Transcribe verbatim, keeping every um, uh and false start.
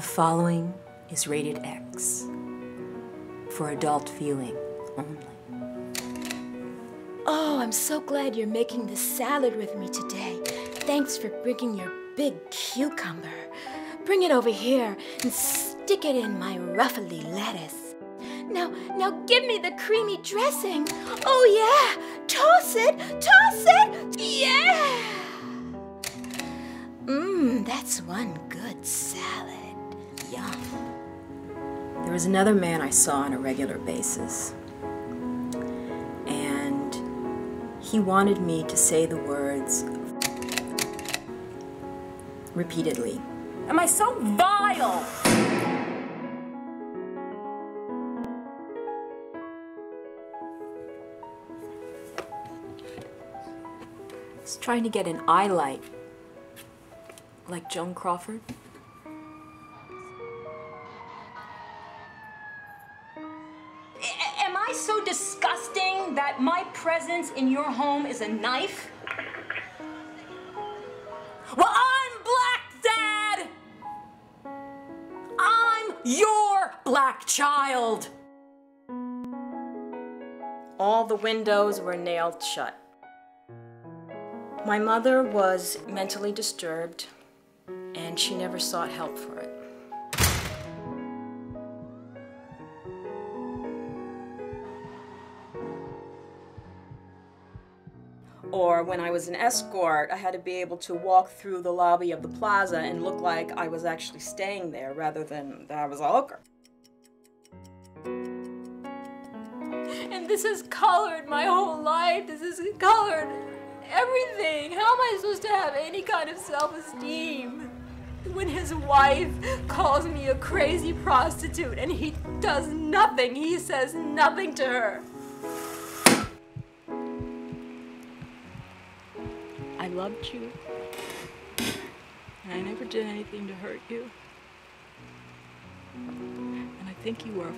The following is rated X, for adult viewing only. Oh, I'm so glad you're making this salad with me today. Thanks for bringing your big cucumber. Bring it over here and stick it in my ruffly lettuce. Now, now give me the creamy dressing. Oh yeah, toss it, toss it, yeah! Mmm, that's one good salad. Yum. There was another man I saw on a regular basis, and he wanted me to say the words repeatedly. Am I so vile? I was trying to get an eye light, like Joan Crawford. Am I so disgusting that my presence in your home is a knife? Well, I'm black, Dad! I'm your black child! All the windows were nailed shut. My mother was mentally disturbed, and she never sought help for it. Or when I was an escort, I had to be able to walk through the lobby of the plaza and look like I was actually staying there rather than that I was a hooker. And this has colored my whole life. This has colored everything. How am I supposed to have any kind of self-esteem when his wife calls me a crazy prostitute and he does nothing? He says nothing to her. I loved you, and I never did anything to hurt you, and I think you were